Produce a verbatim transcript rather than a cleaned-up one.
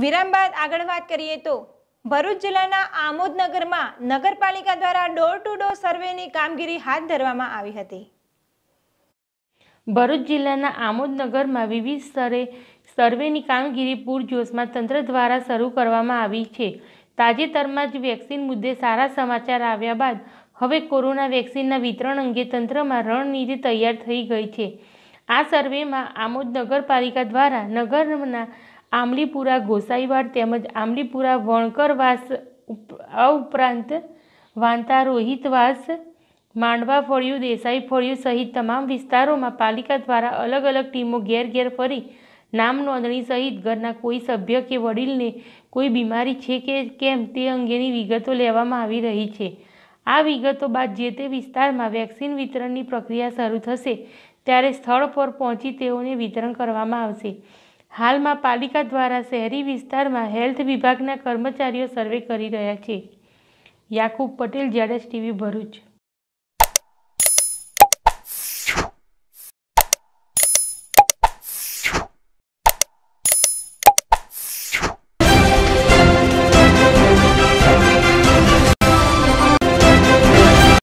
विराम बाद आगळ वात करीए तो भरूच जिल्लाना आमोद नगरमां नगरपालिका द्वारा डोर टू डोर सर्वेनी कामगीरी हाथ धरवामां आवी हती। भरूच जिल्लाना आमोद नगरमां विविध स्तरे सर्वेनी कामगीरी पूरजोशमां तंत्र द्वारा शरू करवामां आवी छे। ताजेतरमां ज वेक्सिन मुद्दे सारा समाचार आव्या बाद हवे कोरोना वेक्सिनना वितरण अंगे तंत्रमां रणनीति तैयार थई गई छे। आ सर्वेमां आमोद नगरपालिका द्वारा नगरना आमलीपुरा गोसाईवाड तेमज आमलीपुरा वणकरवास आ उपरांत वांता रोहितवास मांडवा फळियुं देसाई फळियुं सहित तमाम विस्तारों पालिका द्वारा अलग अलग टीमों घेर घेर फरी नाम नोंधणी सहित घरना कोई सभ्य के वड़ील ने कोई बीमारी छे के केम ते अंगेनी विगतो लेवामां आवी रही छे। आ विगतो बाद जे ते विस्तारमां वेक्सिन वितरणनी प्रक्रिया शरू थशे त्यारे स्थळ पर पहोंची तेओने वितरण करवामां आवशे। हाल में पालिका द्वारा शहरी विस्तार में हेल्थ विभाग कर्मचारी सर्वे कर रहा है। Yakub Patel, Z S TV, Bharuch.